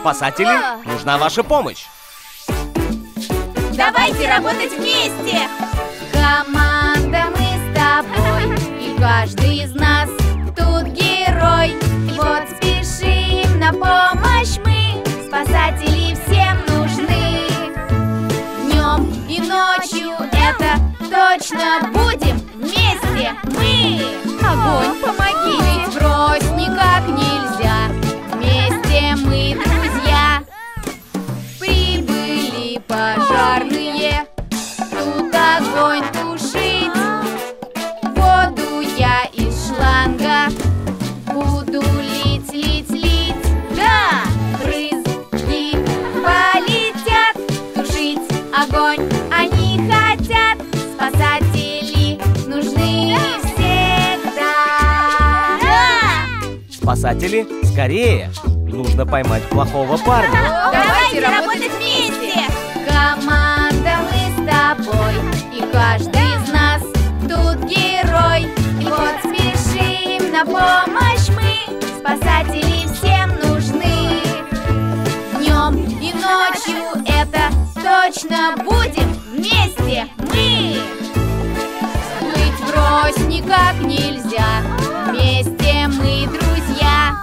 Спасатели, нужна ваша помощь. Давайте работать вместе. Команда, мы с тобой. И каждый из нас тут герой. Вот спешим на помощь мы. Спасатели всем нужны. Днем и ночью это точно будем вместе мы. Огонь, помоги. Ведь брось никак нельзя. Вместе мы, друзья. Прибыли пожарные. Тут огонь тушить. Воду я из шланга буду лить, лить, лить. Да! Брызги полетят. Тушить огонь они хотят. Спасатели нужны всегда. Да! Спасатели, скорее! Нужно поймать плохого парня. Давайте работать вместе. Команда, мы с тобой. И каждый из нас тут герой. Вот спешим на помощь мы. Спасатели всем нужны. Днем и ночью это точно будем вместе мы. Плыть врозь никак нельзя. Вместе мы, друзья.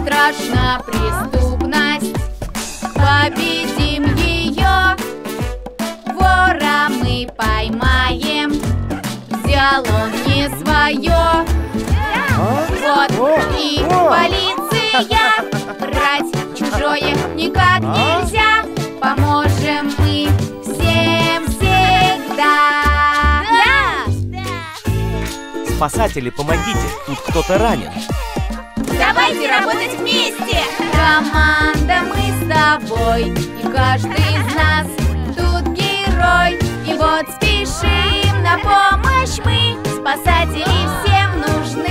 Страшна преступность, победим ее. Вора мы поймаем, взял он не свое. Вот и полиция, брать чужое никак нельзя. Поможем мы всем всегда. Да! Спасатели, помогите, тут кто-то ранен. Давайте работать вместе! Команда, мы с тобой. И каждый из нас тут герой. И вот спешим на помощь мы. Спасатели всем нужны.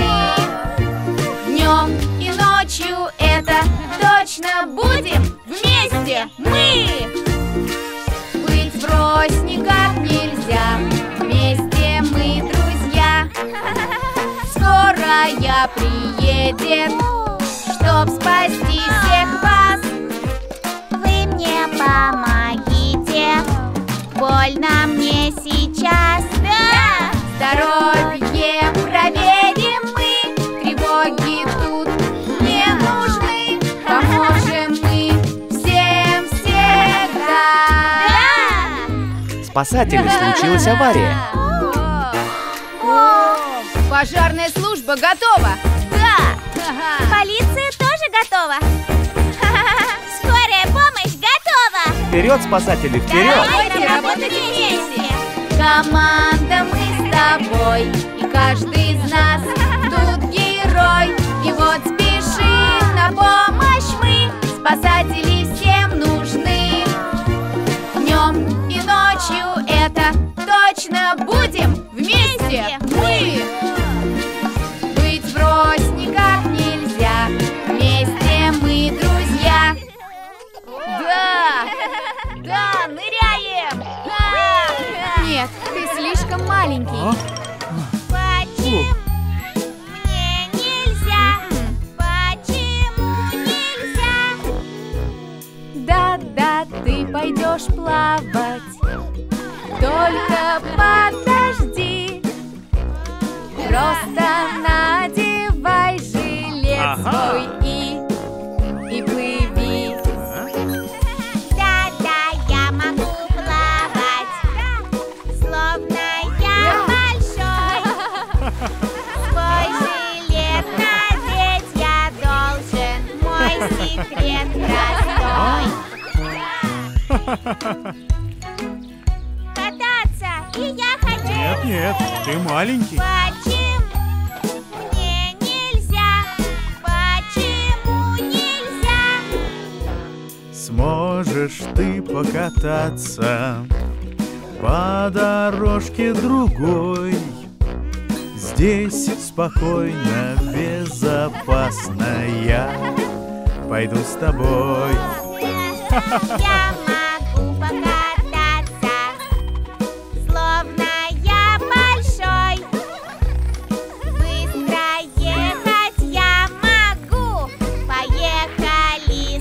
Днем и ночью это точно будем вместе мы. Быть врозь никак нельзя. Вместе мы, друзья. Скоро я приедет, чтоб спасти всех вас. Вы мне помогите, больно мне сейчас. Да! Здоровье проверим мы, тревоги тут не нужны. Поможем мы всем всегда. Да! Спасатели, случилась авария. Пожарная служба готова! Да! Ага. Полиция тоже готова! Скорая помощь готова! Вперед, спасатели, вперед! Давайте работать вместе! Команда, мы с тобой. И каждый из нас тут герой. И вот спешим на помощь мы. Спасатели всем нужны. Днем и ночью это точно будем вместе мы. Быть врозь никак нельзя. Вместе мы, друзья. Да! Да, ныряем! Да! Нет, ты слишком маленький. Почему мне нельзя? Почему нельзя? Да-да, ты пойдешь плавать. Только подожди. Просто надевай жилет свой и плыви. Да-да, я могу плавать, словно я большой. Свой жилет надеть я должен, мой секрет простой. И я хочу. Нет, нет, ты маленький. Почему мне нельзя? Почему нельзя? Сможешь ты покататься по дорожке другой. Здесь спокойно, безопасно. Я пойду с тобой. Я могу покататься. Поехали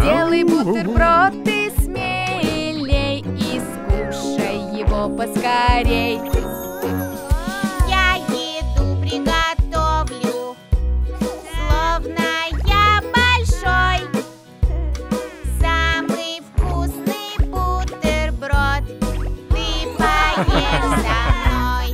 Сделай бутерброд ты смелей и скушай его поскорей. Я еду приготовлю, словно я большой. Самый вкусный бутерброд ты поешь со мной.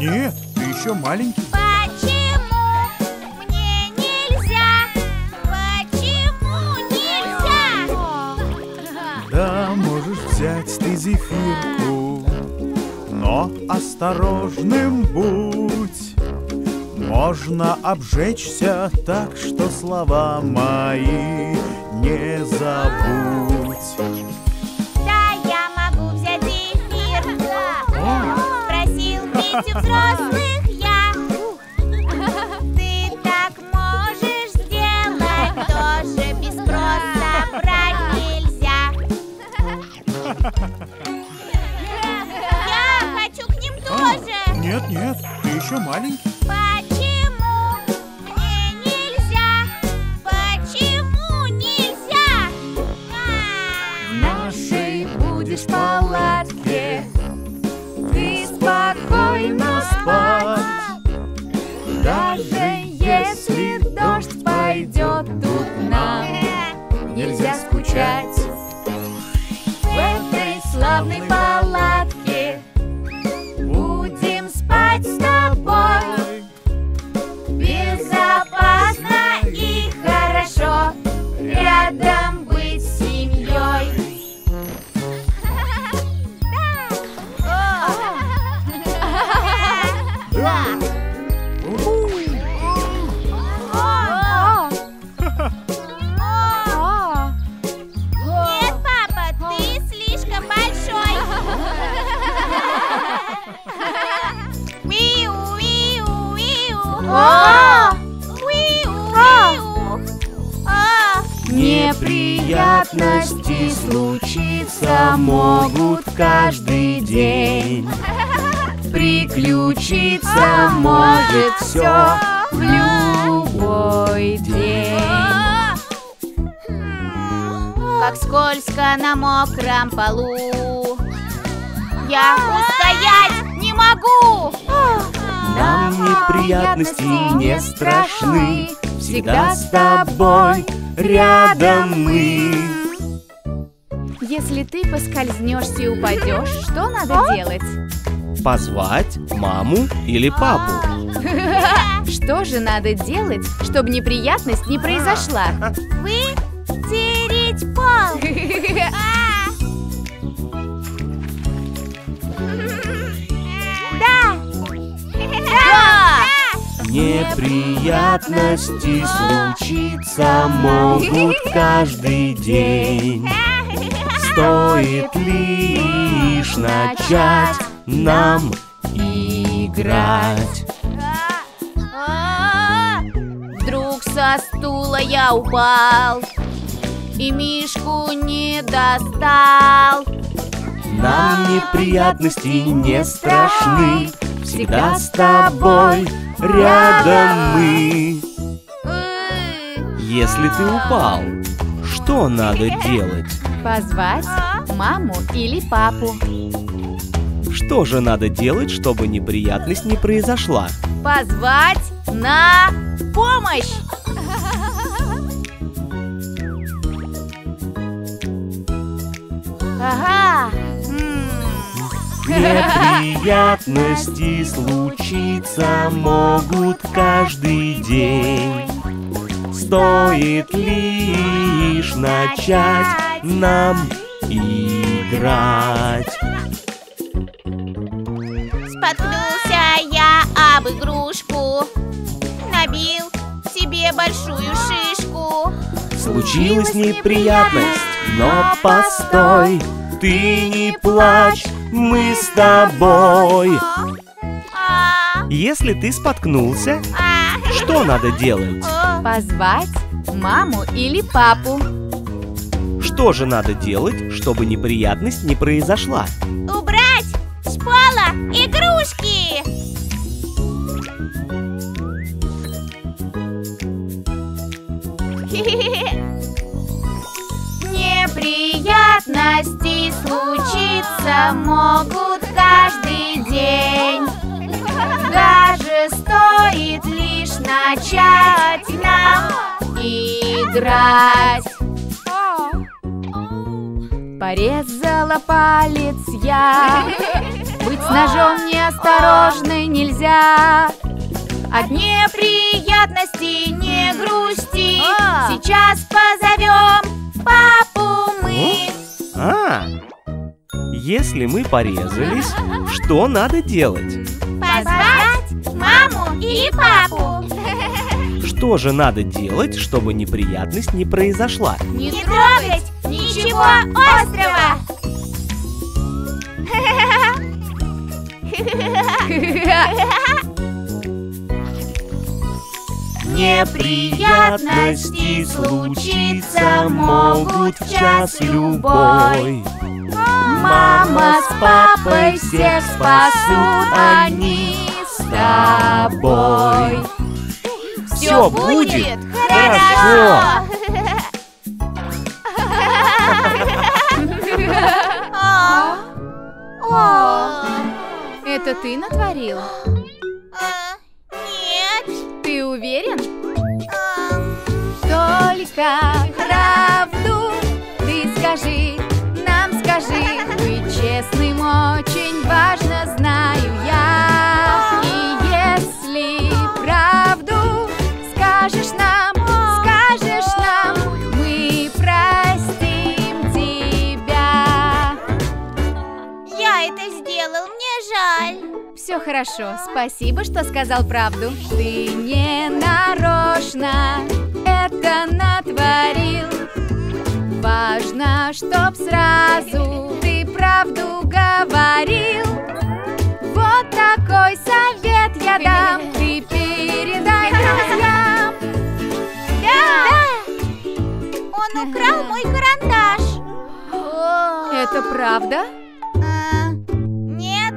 Нет, ты еще маленький. Почему мне нельзя? Почему нельзя? Да, можешь взять ты зефирку, но осторожным будь. Можно обжечься, так что слова мои не забудь. Взрослых я. Ты так можешь сделать, тоже без спроса брать нельзя. Я хочу к ним тоже. Нет, нет, ты еще маленький. Почему мне нельзя? Почему нельзя? В нашей будешь палатке ты спокойно спать. Даже если дождь пойдет, тут нам нельзя скучать. В этой славной палатке будем спать с тобой. Безопасно и хорошо рядом быть с семьей. Неприятности случиться могут каждый день. Приключиться может все в любой день. Как скользко на мокром полу, я устоять не могу. Нам неприятности не страшны, всегда с тобой рядом мы. Если ты поскользнешься и упадешь, что надо делать? Позвать маму или папу. Что же надо делать, чтобы неприятность не произошла? Вытереть пол. Неприятности случиться могут каждый день. Стоит лишь начать нам играть. Вдруг со стула я упал и Мишку не достал. Нам неприятности не страшны, всегда с тобой рядом мы. Если ты упал, что надо делать? Позвать маму или папу. Что же надо делать, чтобы неприятность не произошла? Позвать на помощь! Ага! Неприятности случиться могут каждый день. Стоит лишь начать нам играть. Споткнулся я об игрушку, набил себе большую шишку. Случилась неприятность, но постой, ты не плачь, мы с тобой. Если ты споткнулся, что надо делать? Позвать маму или папу. Что же надо делать, чтобы неприятность не произошла? Убрать с пола игрушки. драться могут каждый день. Даже стоит лишь начать нам играть. Порезала палец я, быть с ножом неосторожной нельзя. От неприятностей не грусти, сейчас позовем папу мы. Если мы порезались, что надо делать? Позвать маму и папу. Что же надо делать, чтобы неприятность не произошла? Не трогать ничего острого! Неприятности случиться могут в час любой. Мама с папой всех спасут они с тобой. Все будет хорошо! Это ты натворил? Нет. Ты уверен? Только правду ты скажи, нам скажи. Быть честным очень важно, знаю я. И если правду скажешь нам, мы простим тебя. Я это сделал, мне жаль. Все хорошо, спасибо, что сказал правду. Ты не нарочно это натворил. Важно, чтоб сразу ты правду говорил. Вот такой совет я дам, ты передай друзьям. Да! Он украл мой карандаш. Это правда? Нет.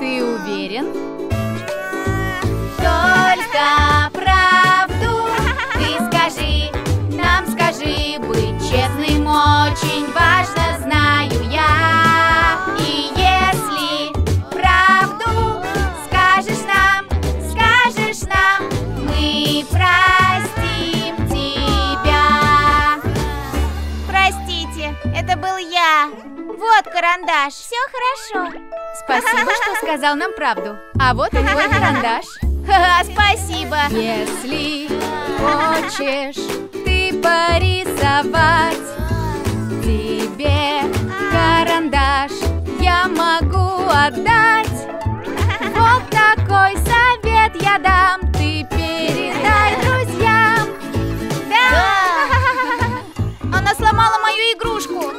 Ты уверен? Только правду ты скажи, нам скажи. Быть честным очень важно, знаю я. И если правду скажешь нам, мы простим тебя. Простите, это был я. Вот карандаш, все хорошо. Спасибо, что сказал нам правду. А вот и мой карандаш. Спасибо. Если хочешь ты порисовать, тебе карандаш я могу отдать. Вот такой совет я дам, ты передай друзьям. Да! Она сломала мою игрушку.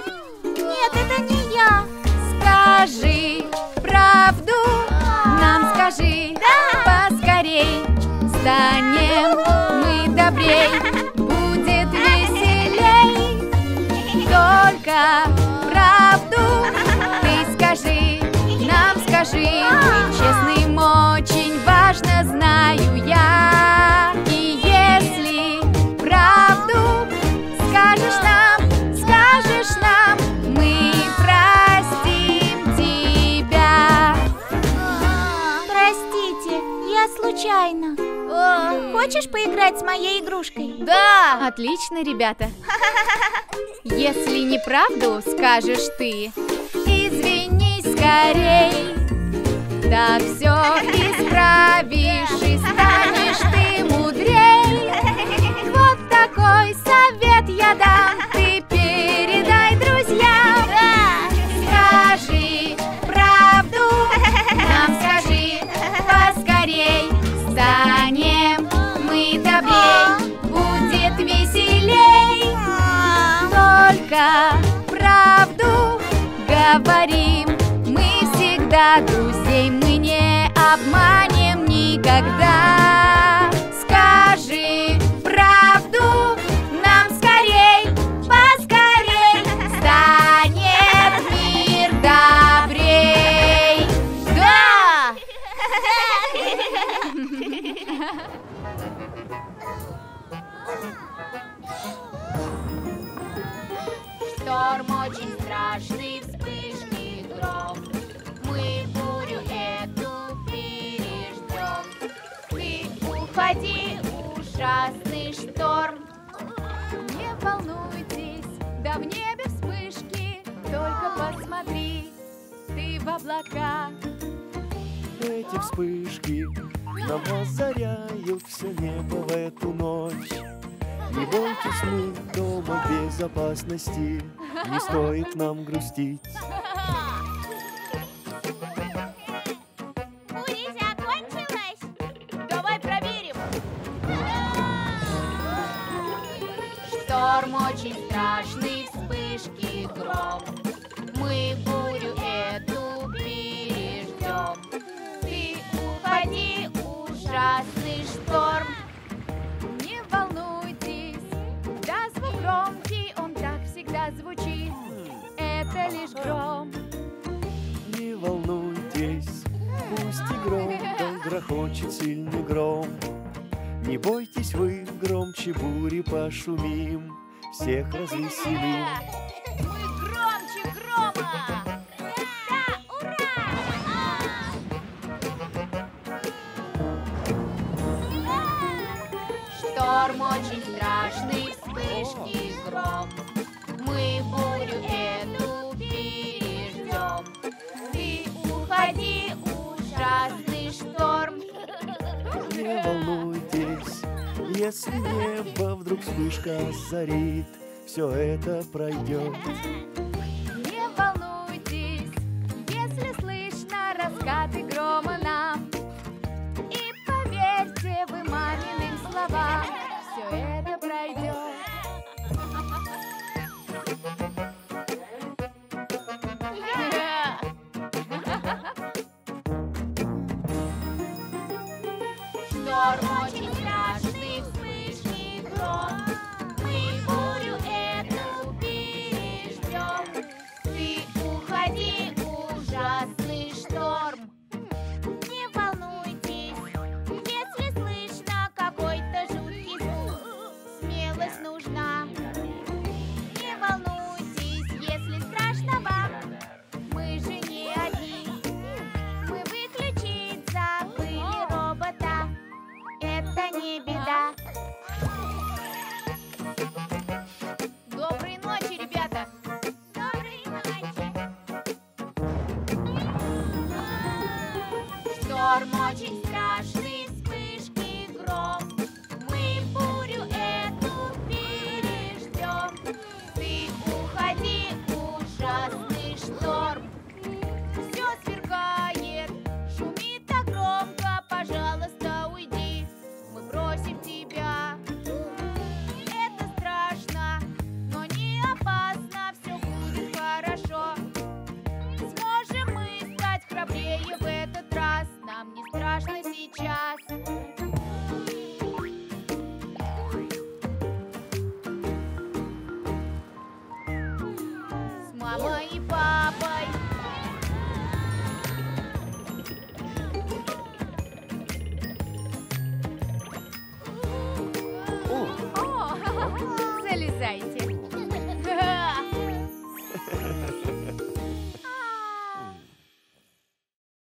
Нет, это не я. Скажи правду, нам скажи. Станем мы добрей, будет веселей. Только правду ты скажи, нам скажи. Быть честным очень важно, знаю я. И если правду скажешь нам, мы простим тебя. Простите, я случайно. Хочешь поиграть с моей игрушкой? Да! Отлично, ребята! Если неправду скажешь ты, извинись скорей. Так все исправишь и станешь ты мудрей. Вот такой совет я дам, ты передай друзьям. Да! Скажи правду, нам скажи поскорей. Станем мы добрей, будет веселей. Только правду говорим мы всегда, друзей мы не обманем никогда. Скажи правду, нам скорей, поскорей. Станет мир добрей. Да! Шторм очень страшный, вспышки гром. ужасный шторм. Не волнуйтесь, да в небе вспышки. Только посмотри, ты в облаках. Эти вспышки нам озаряют все небо в эту ночь. Не бойтесь, мы дома в безопасности. Не стоит нам грустить. Шторм очень страшный, вспышки, гром. Мы бурю эту переждем. Ты уходи, ужасный шторм. Не волнуйтесь, да звук громкий, он так всегда звучит. Это лишь гром. Не волнуйтесь, пусть и громко грохочет сильный гром. Не бойтесь вы, громче бури пошумим, всех развеселим. Мы громче грома! Ура! Ура! Шторм очень страшный, вспышки, гром. Мы бурю эту переждем. Ты уходи, ужасный шторм. Не волнуйтесь, если небо вдруг вспышка озарит, все это пройдет. Не волнуйтесь, если слышно раскаты грома нам. И поверьте вы маминым словам, все это пройдет. Шторм очень страшный, вспышки, гром. Мы бурю эту переждем. Ты уходи, ужасный шторм. Не волнуйтесь, если слышно какой-то жуткий звук. Смелость нужна. Не волнуйтесь, если страшно вам. Мы же не одни. Мы выключить забыли робота. Это не беда. Доброй ночи, ребята. Доброй ночи. Шторм очень страшный, вспышки, гром. Мы бурю эту переждем. Ты уходи, ужасный шторм. Все сверкает, шумит так громко, пожалуйста, уйди. Просим тебя. Это страшно, но не опасно. Все будет хорошо. Сможем мы стать храбрее в этот раз. Нам не страшно сейчас. С мамой и папой.